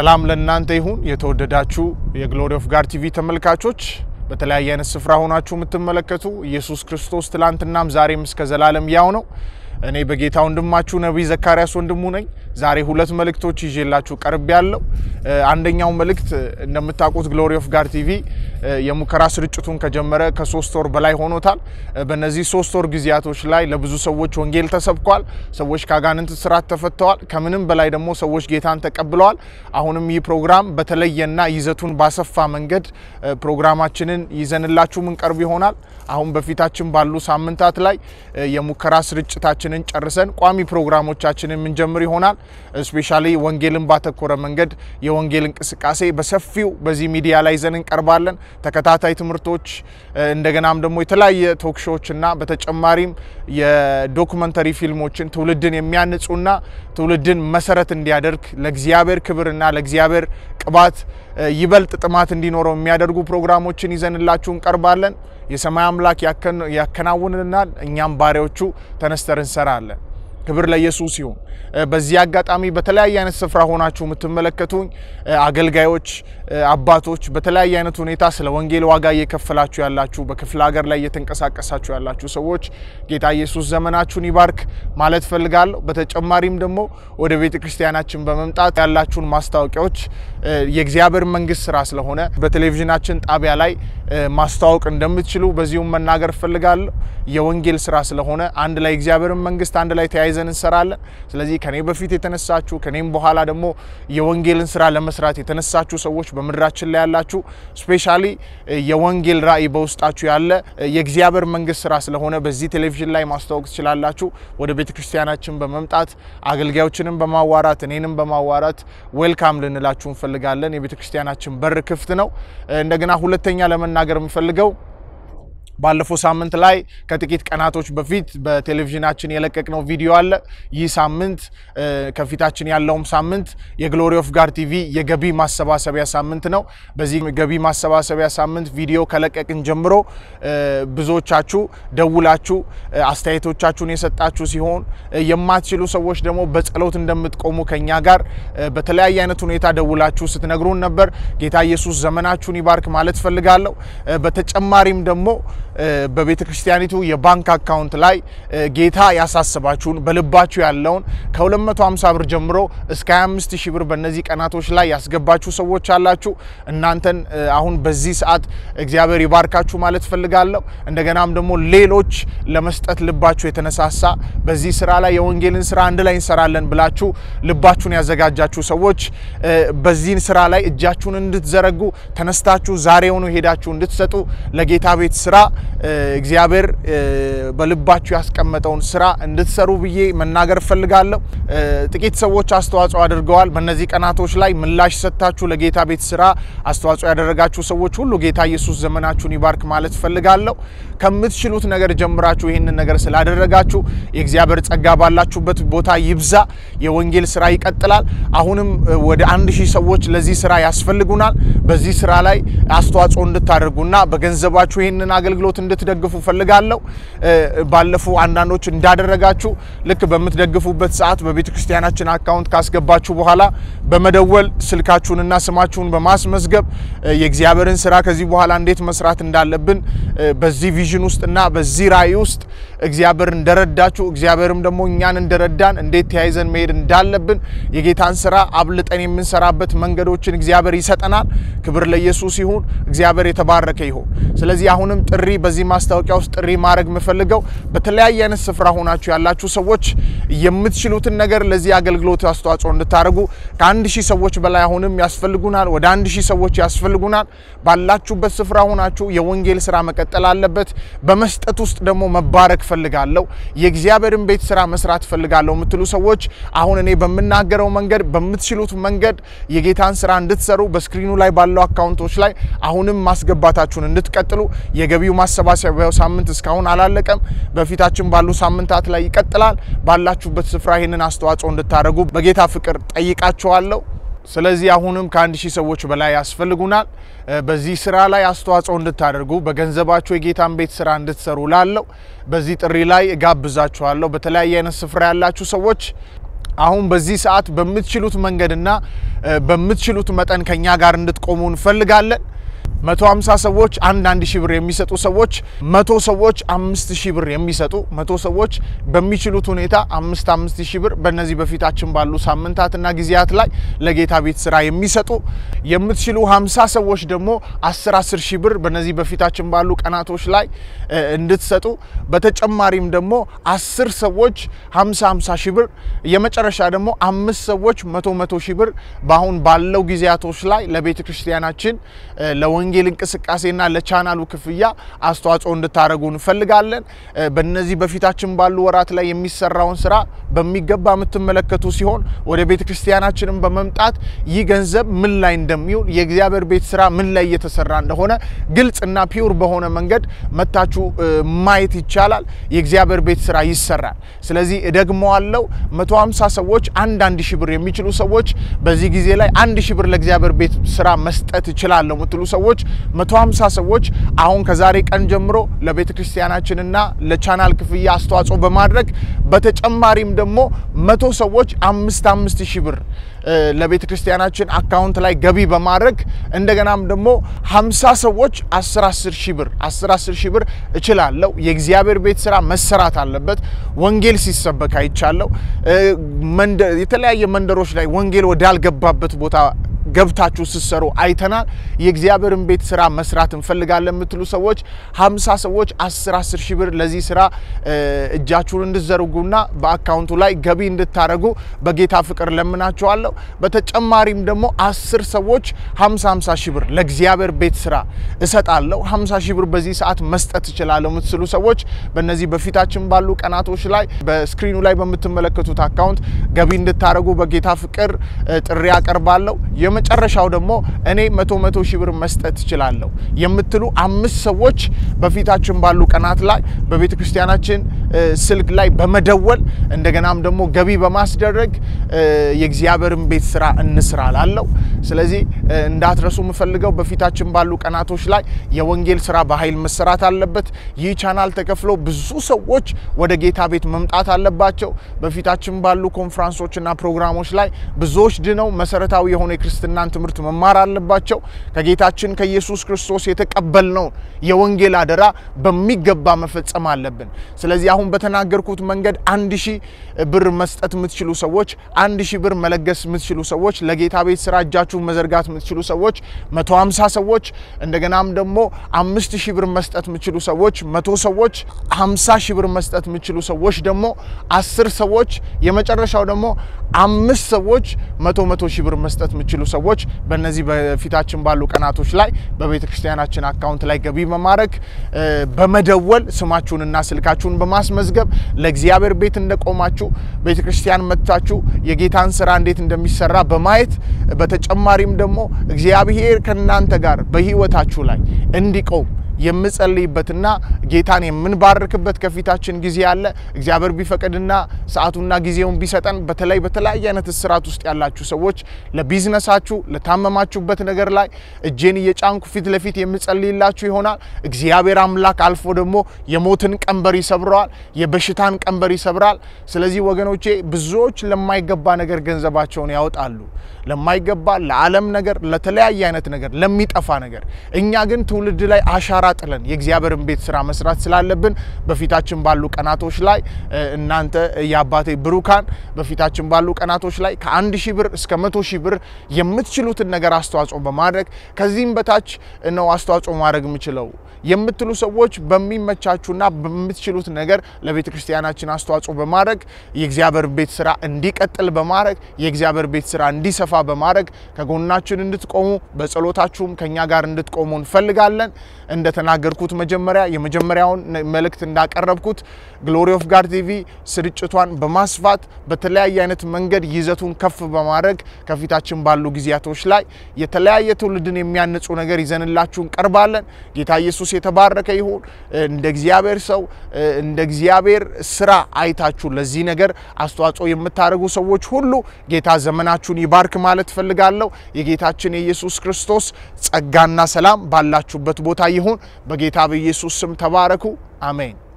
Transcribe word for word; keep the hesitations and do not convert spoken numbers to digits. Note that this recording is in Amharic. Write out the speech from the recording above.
سلام لننان تيهون يتودداتشو يا Glory of God تي في تملكاتشوش بتلاقيان السفرة هناچو متملكتو يسوس كريستوس تلان تنام زاري مسكزلالم ياونو أنا بقيت عندهم ما تشونا فيزا كاريس عندهم مني زاري هولت ملك توشي جيلا تشو كربيالو عندنا يوم ملك نم تاكوت Glory of God تي في يوم كراس رجتون كجمرة كسوستور بلاي هونو تال بنزي سوستور جزياتوش لاي لبزو سوتش ونجيل تسبقال سوتش كأجان انت سرعت تفتوال كمنن بلاي دمو سوتش جيتان تقبلوال أهونم يي برنامج بتلاقينا يزتون باسف فامنجد برنامجاتنا يزن الله تشو من كربي هونال أهون بفيتاتشم بالو سامن تاتلاي يوم كراس رجتاتشن چرسن قوامی پروگراموچاچنن منجمری ሆናል ስፔሻሊ ወንጌልን ባተኮረ መንገድ የወንጌልን ቅስቃሴ በሰፊው በዚህ ሚዲያ ላይ ዘንን ቀርባለን ተከታታይ ትምርቶች እንደገናም ደግሞ የተለያየ ቶክሾዎችና በተጨማሪም የዶኩመንተሪ ፊልሞችን ትውልድን የሚያንጹና ትውልድን መሰረት እንዲያደርግ ለእግዚአብሔር ክብርና ለእግዚአብሔር ቅባት ይበልጥ ጥማት እንዲኖረው የሚያደርጉ ፕሮግራሞችን ይዘንላችሁን ቀርባለን የሰማይ አምላክ ያከናውንልናል እኛም ባሪያዎቹ ተነስተርን ሰራለን ክብር ለኢየሱስ ይሁን በዚህ አጋጣሚ በተለያየ አይነት ስፍራ ሆናችሁ ምትመለከቱኝ አገልጋዮች አባቶች በተለያየ አይነት ሁኔታ ስለ ወንጌል ዋጋ እየከፈላችሁ ያላችሁ በክፍለ ሀገር ላይ እየተንቀሳቀሳችሁ ያላችሁ ሰዎች ጌታ ኢየሱስ ዘመናችሁን ይባርክ ማለት ፈልጋለሁ በተጨማሪም ደግሞ ወደ ቤተክርስቲያናችን በመምጣት ያላችሁን ማስታወቂያዎች የእግዚአብሔር መንግስት ሥራ ስለሆነ በቴሌቪዥናችን ጣቢያ ላይ ማስታወቅ እንደምትችሉ በዚሁም መናገር ፈልጋለሁ የወንጌል ሥራ ስለሆነ አንድ ላይ እግዚአብሔር መንግስት አንድ ላይ ይዘን እንሰራለን ስለዚህ ከኔ በፊት የተነሳችሁ ከኔም በኋላ ደግሞ የወንጌልን ስራ ለመስራት የተነሳችሁ ሰዎች በመድራችን ላይ ያላችሁ ስፔሻሊ የወንጌል ራይ በውስጣችሁ ያለ የእግዚአብሔር መንግስት ስራ ስለሆነ በዚህ ቴሌቪዥን ላይ ማስተዋወቅ ትችላላችሁ ወደ ቤተክርስቲያናችን በመምጣት አገልጋዮችንም በማዋራት እኔንም በማዋራት ዌልካም ልንላችሁ እንፈልጋለን የቤተክርስቲያናችን በር ክፍት ነው እንደገና ሁለተኛ ለመናገር እንፈልገው ባለፈው ሳምንት ላይ ከጥቂት ቀናቶች በፊት በቴሌቪዥናችን የለቀቅነው ቪዲዮ አለ ይህ ሳምንት ከፊታችን ያለውም ሳምንት የግሎሪ ኦፍ ጋር ቲቪ የገቢ ማሰባሰቢያ ሳምንት ነው በዚህ ገቢ ማሰባሰቢያ ሳምንት ቪዲዮ ከለቀቅን ጀምሮ ብዙዎቻችሁ ደውላችሁ አስተያየቶቻችሁን የሰጣችሁ ሲሆን የማትችሉ ሰዎች ደግሞ በጸሎት እንደምትቆሙ ከኛ ጋር በተለያየ አይነት ሁኔታ ደውላችሁ ስትነግሩን ነበር ጌታ ኢየሱስ ዘመናችሁን ይባርክ ማለት ፈልጋለሁ በተጨማሪም ደግሞ በቤተክርስቲያኒቱ የባንክ አካውንት ላይ ጌታ ያሳስባችሁን በልባችሁ ያለውን ከ250 ብር ጀምሮ እስከ ሃያ አምስት ሺህ ብር በእነዚህ ቀናቶች ላይ ያስገባችሁ ሰዎች አላችሁ እናንተን አሁን በዚህ ሰዓት እግዚአብሔር ይባርካችሁ ማለት ፈልጋለሁ እንደገናም ደግሞ ሌሎች ለመስጠት ልባችሁ የተነሳሳ በዚህ ስራ ላይ የወንጌልን ስራ አንድ ላይ እንሰራለን ብላችሁ ልባችሁን ያዘጋጃችሁ ሰዎች በዚህ ስራ ላይ እጃችሁን እንድትዘረጉ ተነስታችሁ ዛሬውኑ ሄዳችሁ እንድትሰጡ ለጌታ ቤት ስራ እግዚአብሔር በልባችሁ ያስቀመጠውን ስራ እንድትሰሩ ብዬ መናገር ፈልጋለሁ ጥቂት ሰዎች አስተዋጽኦ አድርገዋል በእነዚህ ቀናቶች ላይ ምላሽ ሰጣችሁ ለጌታ ቤት ስራ አስተዋጽኦ ያደረጋችሁ ሰዎች ሁሉ ጌታ ኢየሱስ ዘመናችሁን ይባርክ ማለት ፈልጋለሁ ከምትችሉት ነገር ጀምራችሁ ይሄንን ነገር ስላደረጋችሁ የእግዚአብሔር ጸጋ ባላችሁበት ቦታ ይብዛ የወንጌል ስራ ይቀጥላል አሁንም ወደ አንድ ሺህ ሰዎች ለዚህ ስራ ያስፈልጉናል በዚህ ስራ ላይ አስተዋጽኦ እንድታደርጉና በገንዘባችሁ ይሄንን አገልግሎት እንድትደግፉ ፈልጋለሁ ባለፉ አንዳንዶች እንዳደረጋችሁ ልክ በመትደግፉበት ሰዓት በቤተክርስቲያናችን አካውንት ካስገባችሁ በኋላ በመደወል ስልካችሁንና ስማችሁን በማስመዝገብ የእግዚአብሔርን ስራ ከዚህ በኋላ እንዴት መስራት እንዳለብን በዚህ ቪዥን ውስጥና በዚህ ራዕይ ውስጥ እግዚአብሔር እንደረዳችሁ እግዚአብሔርም ደግሞ እኛን እንደረዳን እንዴት ታይዘን መሄድ እንዳለብን የጌታን ስራ አብልጠን የምንሰራበት መንገዶችን እግዚአብሔር ይሰጠናል ክብር ለኢየሱስ ይሁን እግዚአብሔር የተባረከ ይሁን ስለዚህ አሁንም ጥሪ በዚህ ማስተዋቂያ ውስጥ ጥሪ ማረግ መፈልገው በተለያየ አይነት ስፍራ ሆናችሁ ያላችሁ ሰዎች የምትችሉትን ነገር ለዚህ አገልግሎት አስተዋጽኦ እንድታረጉ ከ1000 ሰዎች በላይ አሁንም ያስፈልጉናል ወደ አንድ ሺህ ሰዎች ያስፈልጉናል ባላችሁበት ስፍራ ሆናችሁ የወንጌል ስራ መቀጠል አለበት በመስጠት ውስጥ ደግሞ መባረክ ፈልጋለሁ የእግዚአብሔርን ቤት ስራ መስራት ፈልጋለሁ ምትሉ ሰዎች አሁን እኔ በመናገረው መንገድ በምትችሉት መንገድ የጌታን ስራ እንድትሰሩ በስክሪኑ ላይ ባለው አካውንቶች ላይ አሁንም ማስገባታችሁን እንድትቀጥሉ የገቢው ማሰባሰቢያው ሳምንት እስካሁን አላለቀም በፊታችን ባሉ ሳምንታት ላይ ይቀጥላል ባላችሁበት ስፍራ ይሄንን አስተዋጽኦ እንድታረጉ በጌታ ፍቅር ጠይቃችኋለሁ ስለዚህ አሁንም ከ1000 ሰዎች በላይ ያስፈልጉናል በዚህ ስራ ላይ አስተዋጽኦ እንድታደርጉ በገንዘባችሁ የጌታን ቤት ስራ እንድትሰሩላለሁ በዚህ ጥሪ ላይ ጋብዛችኋለሁ በተለያየ አይነት ስፍራ ያላችሁ ሰዎች አሁን በዚህ ሰዓት በሚችሉት መንገድና በሚችሉት መጠን ከኛ ጋር እንድትቆሙ እንፈልጋለን مية وخمسين ሰዎች مية ብር የሚሰጡ ሰዎች مية ሰዎች خمسة آلاف ብር የሚሰጡ مية ሰዎች በሚችሉት ሁኔታ خمسة آلاف ብር በእነዚህ በፊታችን ባሉ ሳምንታትና ግዚያት ላይ ለጌታ ቤት ስራ የሚሰጡ የምትችሉ خمسين ሰዎች ደግሞ عشرة آلاف ብር በእነዚህ በፊታችን ባሉ ቀናቶች ላይ እንድትሰጡ በተጨማሪም ደግሞ عشرة ሰዎች خمسة آلاف ብር የመጨረሻ ደግሞ خمسة ሰዎች مية مية ብር ባሁን ባለው ግዚያቶች ላይ ለቤተ ክርስቲያናችን ለወን ለእንቅስቃሴና ለቻናሉ ክፍያ አስተዋጽኦ እንድታረጉ እንፈልጋለን በእነዚህ በፊታችን ባሉ ወራት ላይ የሚሰራውን ስራ በሚገባ ምትመለከቱ ሲሆን ወደ ቤተክርስቲያናችንን በመምጣት ይገንዘብ ምን ላይ እንደሚውል የእግዚአብሔር ቤት ስራ ምን ላይ እየተሰራ እንደሆነ ግልጽና ፒዩር በሆነ መንገድ መታቹ ማየት ይቻላል የእግዚአብሔር ቤት ስራ ይሰራል ስለዚህ ደግሞ አለው مية وخمسين ሰዎች عشرة آلاف ብር የሚችሉ ሰዎች በዚህ ጊዜ ላይ عشرة آلاف ብር ለእግዚአብሔር ቤት ስራ መስጠት ይችላል ለምትሉ ሰዎች مية وخمسين ሰዎች አሁን ከዛሬ ቀን ጀምሮ ለቤተ ክርስቲያናችንና ለቻናል ክፍያ አስተዋጽኦ በማድረግ በተጨማሪም ደግሞ مية ሰዎች خمسة آلاف ብር ለቤተ ክርስቲያናችን አካውንት ላይ ገቢ በማድረግ እንደገናም ደግሞ خمسين ሰዎች عشرة آلاف ብር عشرة آلاف ብር እችላለው የእግዚአብሔር ቤት ስራ መሰራት አለበት ወንጌል ሲሰበክ አይቻለው የተለያየ መንደሮች ላይ ወንጌል ወዳል ገባበት ቦታ ገብታችሁ ስሰሩ አይተናል የእግዚአብሔርን ቤት ስራ መስራት እንፈልጋለን ምትሉ ሰዎች خمسين ሰዎች عشرة آلاف ብር ለዚህ ስራ እጃችሁን እንድትዘርጉና በአካውንቱ ላይ ገቢ እንድታረጉ በጌታ ፍቅር ለምናችኋለሁ በተጨማሪም ደግሞ عشرة ሰዎች خمسة آلاف ብር ለእግዚአብሔር ቤት ስራ እሰጣለሁ خمسة آلاف ብር በዚህ ሰዓት መስጠት ይችላል ምትሉ ሰዎች በእነዚህ በፊታችን ባሉ ቀናቶች ላይ በስክሪኑ ላይ በመተመለከቱት አካውንት ገቢ እንድታረጉ በጌታ ፍቅር ጥሪ አቀርባለሁ መጨረሻው ደግሞ እኔ مية مية ሺህ ብር መስጠት ይችላልው የምትሉ አምስት ሰዎች በፊታችን ባሉ ቀናት ላይ በቤተክርስቲያናችን ስልክ ላይ በመደወል እንደገናም ደግሞ ገቢ በማስደረግ የእግዚአብሔርን ቤት ስራ እንስራላለው ስለዚህ እንዳትረሱ ምፈልገው በፊታችን ባሉ ቀናቶች ላይ የወንጌል ስራ በኃይል መስራት አለበት ይህ ቻናል ተከፍሎ ብዙ ሰዎች ወደ ጌታ ቤት መምጣት አለባቸው በፊታችን ባሉ ኮንፈረንሶችና ፕሮግራሞች ላይ ብዙዎች ድነው መሰረታዊ የሆነ ክርስቲያን ትምርት መማር አለባቸው ከጌታችን ከኢየሱስ ክርስቶስ የተቀበልነው የወንጌል አደራ በሚገባ መፈጸም አለብን ስለዚህ አሁን በተናገርኩት መንገድ عشرة آلاف ብር መስጠት ምትችሉ ሰዎች عشرة آلاف ብር መለገስ ምትችሉ ሰዎች ለጌታ ቤት ስራ እጃችሁ መዘርጋት ምትችሉ ሰዎች مية وخمسين ሰዎች እንደገናም ደግሞ خمسة آلاف ብር መስጠት ምትችሉ ሰዎች مية ሰዎች خمسين ብር መስጠት ምትችሉ ሰዎች ደግሞ عشرة ሰዎች የመጨረሻው ደግሞ خمسة ሰዎች مية مية ብር መስጠት ምትችሉ ሰዎች በእነዚህ በፊታችን ባሉ ቀናቶች ላይ በቤተክርስቲያናችን አካውንት ላይ ገቢ በማድረግ በመደወል ስማችሁንና ስልካችሁን በማስመዝገብ ለእግዚአብሔር ቤት እንደቆማችሁ ቤተክርስቲያን መጣችሁ የጌታን ስራ እንዴት እንደሚሰራ በማየት በተጨማሪም ደግሞ እግዚአብሔር ከናንተ ጋር በህይወታችሁ ላይ እንዲቆም የምጸልይበትና ጌታን የምንባርክበት ከፊታችን ጊዜ አለ እግዚአብሔር ቢፈቀድና ሰዓቱና ጊዜውን ቢሰጠን በተለይ በተለያየ አይነት ስራዓት ውስጥ ያላችሁ ሰዎች ለቢዝነሳችሁ ለታመማችሁበት ነገር ላይ እጄን እየጫንኩ ፊት ለፊት የምጸልይላችሁ ይሆናል እግዚአብሔር አምላክ አልፎ ደግሞ የሞትን ቀንበር ይሰብራል የበሽታን ቀንበር ይሰብራል ስለዚህ ወገኖቼ ብዙዎች ለማይገባ ነገር ገንዘባቸውን ያወጣሉ ለማይገባ ለዓለም ነገር ለተለያየ አይነት ነገር ለሚጠፋ ነገር እኛ ግን ትውልድ ላይ አሻራ አጥለን የእግዚአብሔርን ቤት ስራ መስራት ስላለብን በፊታችን ባሉ ቀናቶች ላይ እናንተ ያባቴ ብሩካን በፊታችን ባሉ ቀናቶች ላይ ከ1000 ብር እስከ مية ألف ብር የምትችሉትን ነገር አስተዋጽኦ በማድረግ ከዚህም በታች ነው አስተዋጽኦ ማድረግ ምችለው የምትሉ ሰዎች በሚመቻቹና በሚችሉት ነገር ለቤተክርስቲያናችን አስተዋጽኦ በማድረግ የእግዚአብሔር ቤት ስራ እንዲቀጥል በማድረግ የእግዚአብሔር ቤት ስራ እንዲሰፋ በማድረግ ከጎናችን እንድትቆሙ በጸሎታችሁም ከኛ ጋር እንድትቆሙ እንፈልጋለን እንደተናገርኩት መጀመሪያ የመጀመሪያውን መልእክት እንዳቀረብኩት Glory of God تي في ስርጭቷን በማስፋት በተለያየ አይነት መንገድ ይዘቱን ከፍ በማድረግ ከፊታችን ባሉ ግዚያቶች ላይ የተለያየ ትውልድን የሚያነጹ ነገር ይዘንላችሁን ቀርባለን ጌታ ኢየሱስ የተባረከ ይሁን እንደ እግዚአብሔር ሰው እንደ እግዚአብሔር ስራ አይታችሁ ለዚህ ነገር አስተዋጽኦ የምታረጉ ሰዎች ሁሉ ጌታ ዘመናችሁን ይባርክ ማለት ፈልጋለሁ የጌታችን ኢየሱስ ክርስቶስ ጸጋና ሰላም ባላችሁበት ቦታ ይሁን በጌታ በኢየሱስ ስም ተባረኩ አሜን